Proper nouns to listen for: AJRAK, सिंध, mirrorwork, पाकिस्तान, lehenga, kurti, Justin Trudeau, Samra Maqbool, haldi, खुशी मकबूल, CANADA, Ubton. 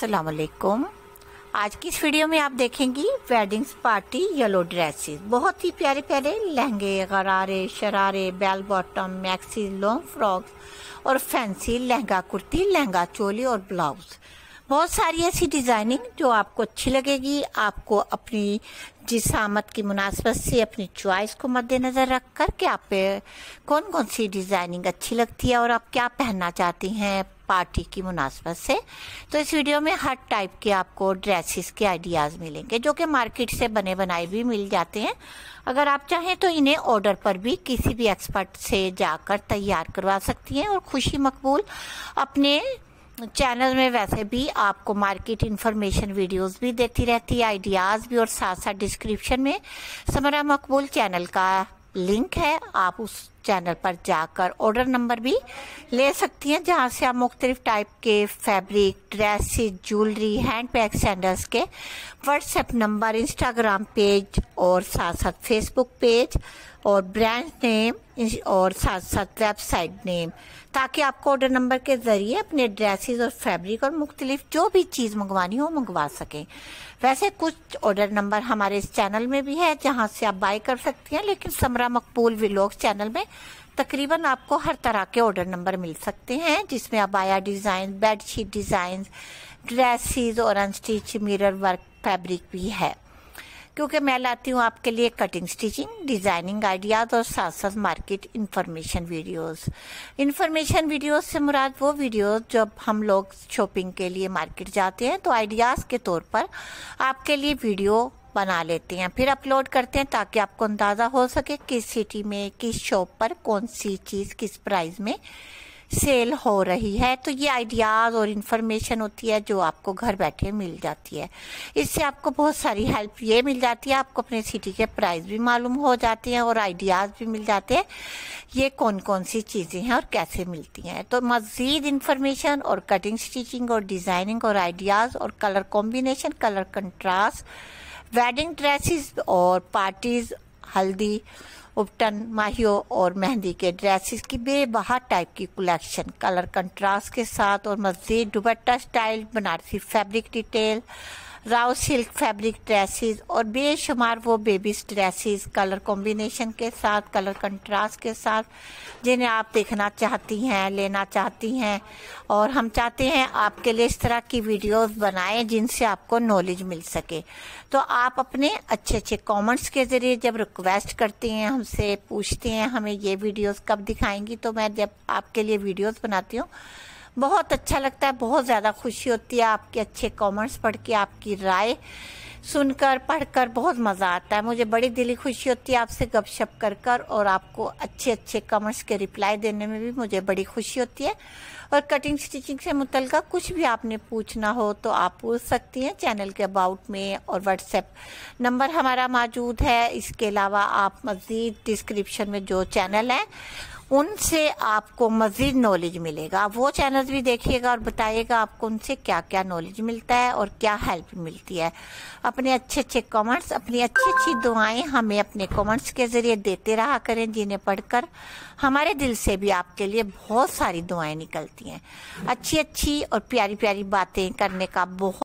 अस्सलामुअलैकुम। आज की इस वीडियो में आप देखेंगी वेडिंग्स पार्टी येलो ड्रेसेस। बहुत ही प्यारे प्यारे लहंगे, गरारे, शरारे, bell bottom, maxi, long frocks और फैंसी लहंगा कुर्ती, लहंगा चोली और ब्लाउज। बहुत सारी ऐसी डिज़ाइनिंग जो आपको अच्छी लगेगी। आपको अपनी जिसामत की मुनासबत से अपनी चॉइस को मद्देनज़र रख कर कि आप पे कौन कौन सी डिज़ाइनिंग अच्छी लगती है और आप क्या पहनना चाहती हैं पार्टी की मुनासबत से। तो इस वीडियो में हर टाइप के आपको ड्रेसेस के आइडियाज़ मिलेंगे जो कि मार्केट से बने बनाए भी मिल जाते हैं। अगर आप चाहें तो इन्हें ऑर्डर पर भी किसी भी एक्सपर्ट से जाकर तैयार करवा सकती हैं। और खुशी मकबूल अपने चैनल में वैसे भी आपको मार्केट इन्फॉर्मेशन वीडियोस भी देती रहती है, आइडियाज़ भी, और साथ साथ डिस्क्रिप्शन में समरा मकबूल चैनल का लिंक है। आप उस चैनल पर जाकर ऑर्डर नंबर भी ले सकती हैं, जहां से आप मुख्तलिफ टाइप के fabric, dresses, jewellery, hand bag, sandals के व्हाट्सएप नंबर, इंस्टाग्राम पेज और साथ साथ फेसबुक पेज और ब्रांड नेम और साथ साथ वेबसाइट नेम, ताकि आपको ऑर्डर नंबर के ज़रिए अपने ड्रेसेस और फैब्रिक और मुख्तलिफ जो भी चीज़ मंगवानी हो मंगवा सकें। वैसे कुछ ऑर्डर नंबर हमारे इस चैनल में भी है जहाँ से आप बाय कर सकती हैं, लेकिन समरा मकबूल व्लॉग्स चैनल में तकरीबन आपको हर तरह के ऑर्डर नंबर मिल सकते हैं, जिसमें अबाया डिज़ाइन, बेडशीट डिज़ाइन, ड्रेसेस और अनस्टिच मिरर वर्क फैब्रिक भी है, क्योंकि मैं लाती हूँ आपके लिए कटिंग, स्टिचिंग, डिज़ाइनिंग आइडियाज़ और साथ साथ market information videos. Information videos से मुराद वो वीडियोस जब हम लोग शॉपिंग के लिए मार्केट जाते हैं तो आइडियाज़ के तौर पर आपके लिए वीडियो बना लेते हैं, फिर अपलोड करते हैं, ताकि आपको अंदाज़ा हो सके किस सिटी में, किस शॉप पर कौन सी चीज़ किस प्राइस में सेल हो रही है। तो ये आइडियाज़ और इन्फॉर्मेशन होती है जो आपको घर बैठे मिल जाती है। इससे आपको बहुत सारी हेल्प ये मिल जाती है, आपको अपने सिटी के प्राइस भी मालूम हो जाते हैं और आइडियाज़ भी मिल जाते हैं ये कौन कौन सी चीज़ें हैं और कैसे मिलती हैं। तो मज़ीद इन्फॉर्मेशन और कटिंग, स्टिचिंग और डिज़ाइनिंग और आइडियाज़ और colour combination, colour contrast, wedding dresses और पार्टीज़, हल्दी, उबटन, माहियो और मेहंदी के ड्रेसेस की बेबहा टाइप की कलेक्शन कलर कंट्रास्ट के साथ और मज़ीद dupatta style, Banarasi fabric detail, raw silk fabric dresses और बेशुमार वो बेबीज ड्रेसेस कलर कॉम्बिनेशन के साथ, कलर कंट्रास्ट के साथ, जिन्हें आप देखना चाहती हैं, लेना चाहती हैं। और हम चाहते हैं आपके लिए इस तरह की वीडियोस बनाएं जिनसे आपको नॉलेज मिल सके। तो आप अपने अच्छे अच्छे कमेंट्स के ज़रिए जब रिक्वेस्ट करते हैं, हमसे पूछते हैं हमें ये वीडियोज़ कब दिखाएंगी, तो मैं जब आपके लिए वीडियोज़ बनाती हूँ बहुत अच्छा लगता है, बहुत ज़्यादा खुशी होती है। आपके अच्छे कमेंट्स पढ़ के, आपकी राय सुनकर, पढ़कर बहुत मज़ा आता है। मुझे बड़ी दिली खुशी होती है आपसे गपशप कर कर, और आपको अच्छे अच्छे कमेंट्स के रिप्लाई देने में भी मुझे बड़ी खुशी होती है। और कटिंग, स्टिचिंग से मुतल्लिक़ कुछ भी आपने पूछना हो तो आप पूछ सकती हैं चैनल के अबाउट में, और व्हाट्सएप नंबर हमारा मौजूद है। इसके अलावा आप मज़ीद डिस्क्रिप्शन में जो चैनल हैं उनसे आपको मज़ीद नॉलेज मिलेगा, आप वो चैनल भी देखिएगा और बताइएगा आपको उनसे क्या क्या नॉलेज मिलता है और क्या हेल्प मिलती है। अपने अच्छे अच्छे कमेंट्स, अपनी अच्छी अच्छी दुआएं हमें अपने कमेंट्स के ज़रिए देते रहा करें, जिन्हें पढ़कर हमारे दिल से भी आपके लिए बहुत सारी दुआएं निकलती हैं। अच्छी अच्छी और प्यारी प्यारी बातें करने का बहुत